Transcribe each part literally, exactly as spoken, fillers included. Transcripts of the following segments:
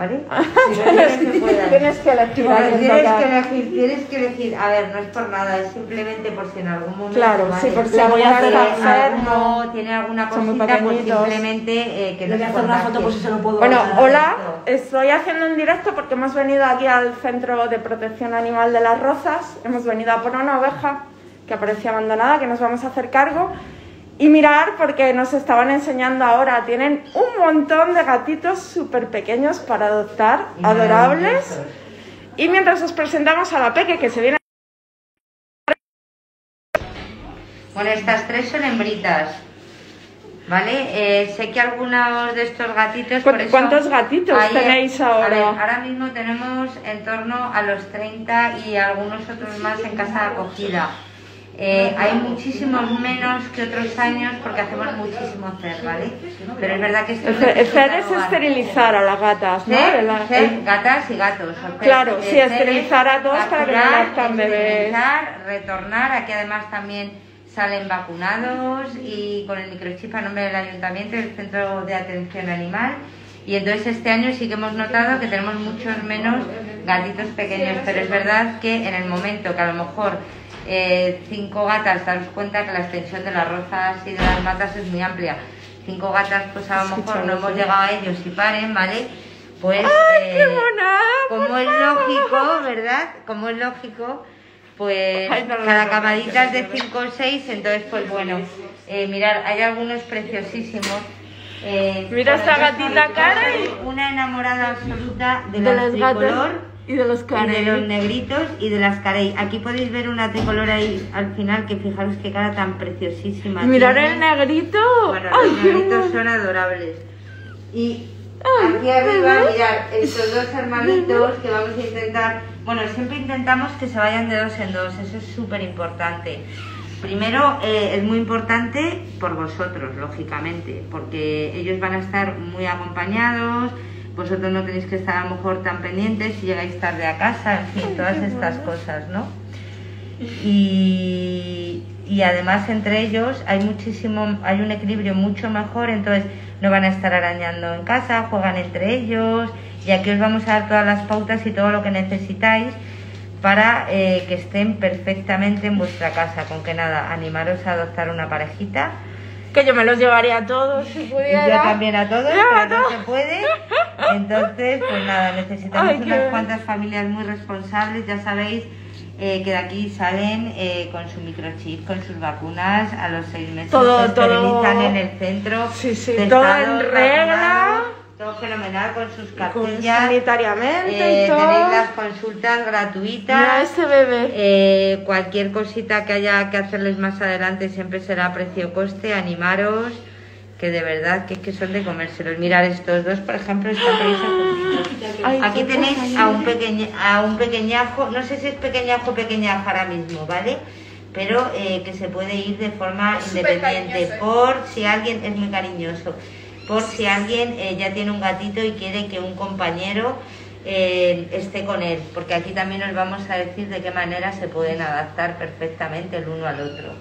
¿Vale? Si tienes, que tienes que elegir, vale, tienes que elegir, tienes que elegir. A ver, no es por nada, es simplemente por si en algún momento. Claro, vale, sí, por si voy a hacer alguno, no, tiene alguna cosita, pues simplemente eh, que no se hacer una foto, pues eso no puedo. Bueno, hola, estoy haciendo un directo porque hemos venido aquí al Centro de Protección Animal de las Rozas. Hemos venido a por una oveja que aparecía abandonada, que nos vamos a hacer cargo. Y mirar, porque nos estaban enseñando ahora, tienen un montón de gatitos súper pequeños para adoptar, adorables. Y mientras os presentamos a la Peque, que se viene... Bueno, estas tres son hembritas, ¿vale? Eh, sé que algunos de estos gatitos... ¿Cu por eso ¿Cuántos gatitos hay, tenéis ahora? A ver, ahora mismo tenemos en torno a los treinta y algunos otros más en casa de acogida. Eh, hay muchísimos menos que otros años porque hacemos muchísimo C E R, ¿vale? Pero es verdad que esto... El C E R es esterilizar a las gatas, ¿no? C E R, la... C E R, gatas y gatos. Claro, sí, esterilizar a todos para que no nazcan bebés. Retornar, aquí además también salen vacunados y con el microchip a nombre del Ayuntamiento y el Centro de Atención Animal. Y entonces este año sí que hemos notado que tenemos muchos menos gatitos pequeños, pero es verdad que en el momento que a lo mejor... Eh, cinco gatas, daros cuenta que la extensión de las rozas y de las matas es muy amplia. Cinco gatas, pues a lo mejor no hemos llegado a ellos y paren, ¿vale? Pues, ¡ay, eh, qué buena! Como es lógico, ¿verdad? Como es lógico, pues ay, no, no, cada camadita es de cinco o seis, entonces, pues bueno, eh, mirad, hay algunos preciosísimos. Eh, Mira esta gatita cara. Una enamorada absoluta de, de los gatos. Y de los carey. De los negritos y de las carey. Aquí podéis ver una tricolor ahí al final, que fijaros qué cara tan preciosísima. Mirar el negrito. Bueno, ay, los negritos no. Son adorables. Y ay, aquí arriba, mirad, estos dos hermanitos que vamos a intentar... Bueno, siempre intentamos que se vayan de dos en dos, eso es súper importante. Primero, eh, es muy importante por vosotros, lógicamente, porque ellos van a estar muy acompañados... Vosotros no tenéis que estar a lo mejor tan pendientes si llegáis tarde a casa, en fin, todas estas cosas, ¿no? Y, y además entre ellos hay muchísimo, hay un equilibrio mucho mejor, entonces no van a estar arañando en casa, juegan entre ellos y aquí os vamos a dar todas las pautas y todo lo que necesitáis para eh, que estén perfectamente en vuestra casa, con que nada, animaros a adoptar una parejita. Que yo me los llevaría a todos si pudiera. Yo también a todos, pero no se puede. Entonces, pues nada, necesitamos ay, unas cuantas familias muy responsables. Ya sabéis eh, que de aquí salen eh, con su microchip, con sus vacunas. A los seis meses todo, se esterilizan todo... en el centro. Sí, sí, todo en regla. Todo fenomenal, con sus cartillas. Sanitariamente eh, y todo. Tenéis las consultas gratuitas. Mira este bebé. Eh, cualquier cosita que haya que hacerles más adelante siempre será a precio coste. Animaros, que de verdad que es que son de comérselos. Mirad estos dos, por ejemplo, esta presa. Aquí tenéis a un, pequeñe, a un pequeñajo, no sé si es pequeñajo o pequeñaja ahora mismo, ¿vale? Pero eh, que se puede ir de forma independiente. Por si alguien es muy cariñoso. Por si alguien eh, ya tiene un gatito y quiere que un compañero eh, esté con él, porque aquí también os vamos a decir de qué manera se pueden adaptar perfectamente el uno al otro.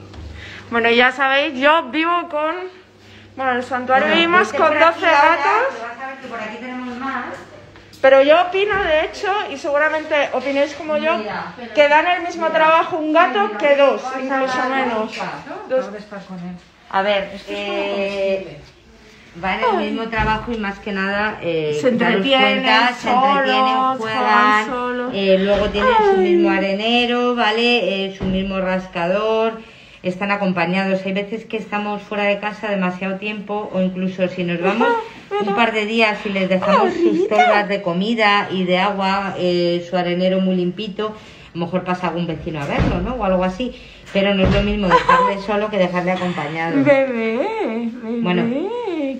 Bueno, ya sabéis, yo vivo con... Bueno, en el santuario bueno, vivimos este con doce gatos. Ahora, vas a ver que por aquí tenemos más. Pero yo opino, de hecho, y seguramente opinéis como yo, mira, que dan el mismo mira, trabajo un gato mira, que dos, incluso menos. Dos. A ver, es que eh... es van el mismo trabajo y más que nada eh, se entretienen, cuenta, solos, se entretienen, juegan, eh, luego tienen ay. Su mismo arenero, vale, eh, su mismo rascador, están acompañados. Hay veces que estamos fuera de casa demasiado tiempo o incluso si nos vamos un par de días y les dejamos sus tolvas de comida y de agua, eh, su arenero muy limpito. A lo mejor pasa algún vecino a verlo, ¿no? O algo así. Pero no es lo mismo dejarle solo que dejarle acompañado. Bebé, bebé. Bueno,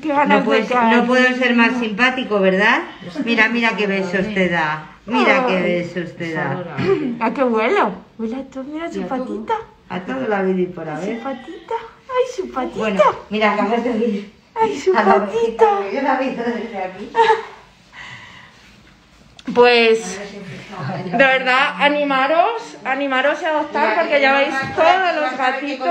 qué ganas no, puedes, de no puedo ser más simpático, ¿verdad? Mira, mira qué besos te da. Mira qué besos te da. ¿A qué vuelo? Huele a todo, mira su patita. A todo la vida y por haber. Su patita. Ay, su patita. Bueno, mira, acabas de ir. Ay, su a patita. La yo la he visto desde aquí. Pues, de verdad, animaros, animaros a adoptar porque ya veis todos los gatitos.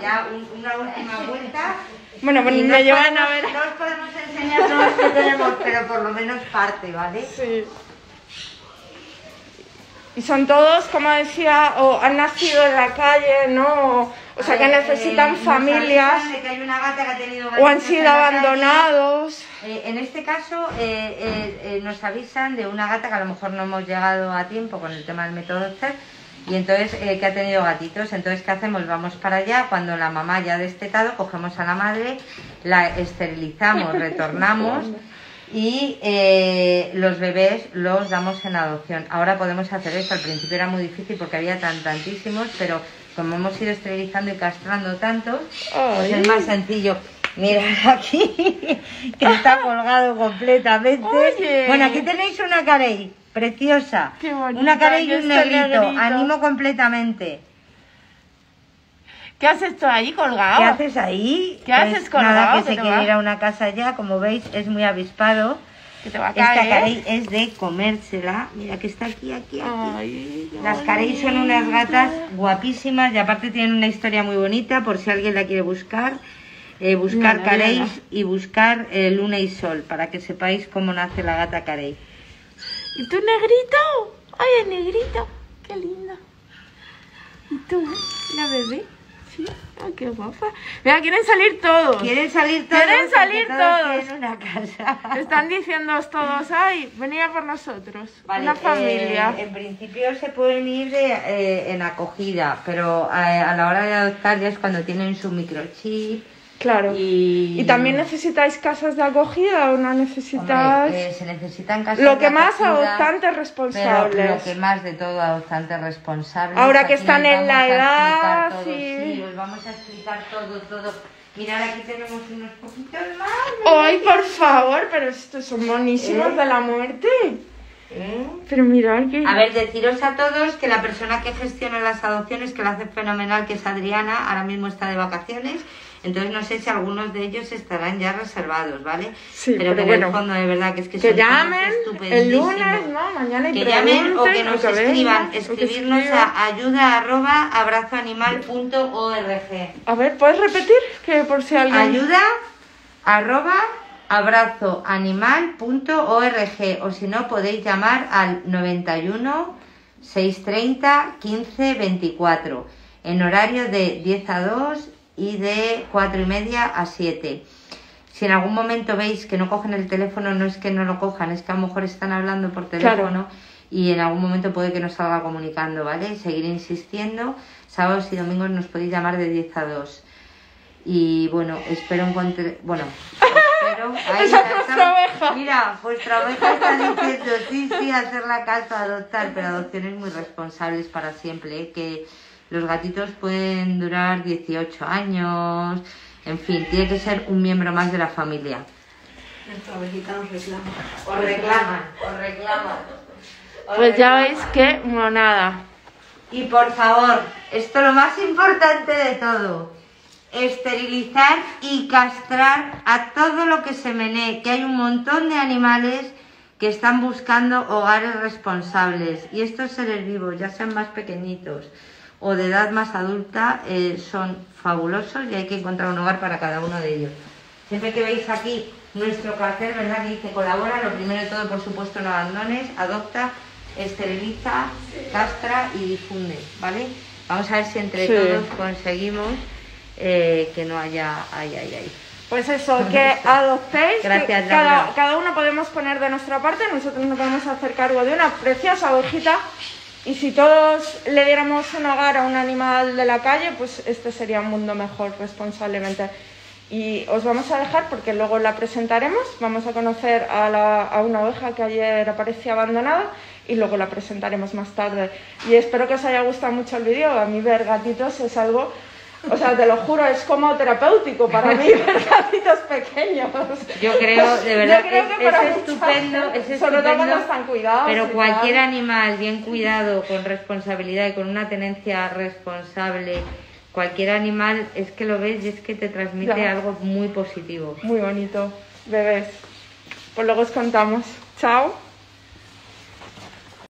Ya una última vuelta Bueno, bueno, me llevan podemos, a ver. No os podemos enseñar todo lo que tenemos, pero por lo menos parte, ¿vale? Sí. Y son todos, como decía, o han nacido en la calle, ¿no? O, o sea, ver, que necesitan eh, familias. Que hay una gata que ha tenido o han sido abandonados. Eh, en este caso, eh, eh, eh, nos avisan de una gata que a lo mejor no hemos llegado a tiempo con el tema del método C E R. Y entonces, eh, que ha tenido gatitos, entonces, ¿qué hacemos? Vamos para allá, cuando la mamá ya ha destetado, cogemos a la madre, la esterilizamos, retornamos y eh, los bebés los damos en adopción. Ahora podemos hacer esto, al principio era muy difícil porque había tan tantísimos, pero como hemos ido esterilizando y castrando tantos, pues es más sencillo. Mira aquí, que está colgado completamente. Oye. Bueno, aquí tenéis una carey. Preciosa, qué bonita, una cara y un negrito. negrito, animo completamente. ¿Qué haces tú ahí colgado? ¿Qué haces ahí? ¿Qué haces pues colgado? Nada, que se quiere va? ir a una casa ya, como veis es muy avispado. Que te va a caer. Esta carey es de comérsela, mira que está aquí, aquí, aquí. Ay, las carey son unas gatas guapísimas y aparte tienen una historia muy bonita por si alguien la quiere buscar. Eh, buscar mira, careys mira, mira. y buscar eh, luna y sol para que sepáis cómo nace la gata carey. ¿Y tú, negrito? ¡Ay, el negrito! ¡Qué lindo! ¿Y tú, la bebé? Sí, ¡ay, qué guapa! Mira, quieren salir todos. Quieren salir todos. Quieren salir todos. En una casa. Están diciéndoos todos, ¡ay, venid a por nosotros! Vale, una familia. Eh, en principio se pueden ir de, eh, en acogida, pero a, a la hora de adoptar ya es cuando tienen su microchip. Claro. Y... ¿Y también necesitáis casas de acogida o no necesitáis? Hombre, eh, se necesitan casas de acogida. Lo que más adoptantes responsables. Pero lo que más de todo adoptantes responsables. Ahora que están en la edad, todo, sí. sí. Os vamos a explicar todo, todo. Mirad, aquí tenemos unos poquitos más. ¡Ay, por favor! Pero estos son buenísimos ¿Eh? de la muerte. ¿Eh? Pero mirad que... A ver, deciros a todos que la persona que gestiona las adopciones, que la hace fenomenal, que es Adriana, ahora mismo está de vacaciones. Entonces no sé si algunos de ellos estarán ya reservados, ¿vale? Sí, pero, pero bueno, en el fondo de verdad que es que que llamen el lunes, ¿no? Mañana y que llamen o que nos o que escriban, venga, escribirnos que a ayuda arroba abrazo animal punto org. A ver, ¿puedes repetir? Que por si alguien... ayuda arroba abrazo animal punto org o si no podéis llamar al noventa y uno, seiscientos treinta, quince, veinticuatro en horario de diez a dos y de cuatro y media a siete. Si en algún momento veis que no cogen el teléfono, no es que no lo cojan, es que a lo mejor están hablando por teléfono, claro, y en algún momento puede que nos salga comunicando, ¿vale? Seguir insistiendo, sábados y domingos nos podéis llamar de diez a dos. Y bueno, espero encontrar... Bueno, espero... Ahí ¡esa es nuestra oveja! Mira, vuestra oveja está diciendo, sí, sí, hacer la casa, adoptar, pero adopciones muy responsables para siempre, ¿eh? Que... Los gatitos pueden durar dieciocho años, en fin, tiene que ser un miembro más de la familia. Nuestra ovejita nos reclama. Os reclama, os reclama. Os pues reclama. Ya veis que monada. Y por favor, esto es lo más importante de todo. Esterilizar y castrar a todo lo que se menee, que hay un montón de animales que están buscando hogares responsables. Y estos seres vivos, ya sean más pequeñitos o de edad más adulta, eh, son fabulosos y hay que encontrar un hogar para cada uno de ellos. Siempre que veis aquí nuestro cartel, ¿verdad? Que dice colabora, lo primero de todo, por supuesto, no abandones, adopta, esteriliza, castra y difunde, ¿vale? Vamos a ver si entre sí. todos conseguimos eh, que no haya... Ay, ay, ay. Pues eso, no, que eso. adoptéis, Gracias, que cada, cada uno podemos poner de nuestra parte, nosotros nos vamos a hacer cargo de una preciosa ovejita. Y si todos le diéramos un hogar a un animal de la calle, pues este sería un mundo mejor, responsablemente. Y os vamos a dejar porque luego la presentaremos, vamos a conocer a, la, a una oveja que ayer aparecía abandonada y luego la presentaremos más tarde. Y espero que os haya gustado mucho el vídeo, a mí ver gatitos es algo... O sea, te lo juro, es como terapéutico para mí ver gatitos pequeños. Yo creo, de verdad, creo que es, es estupendo, es estupendo, están cuidados, pero cualquier tal. animal bien cuidado, con responsabilidad y con una tenencia responsable, cualquier animal, es que lo ves y es que te transmite ya. algo muy positivo. Muy bonito, bebés. Pues luego os contamos. Chao.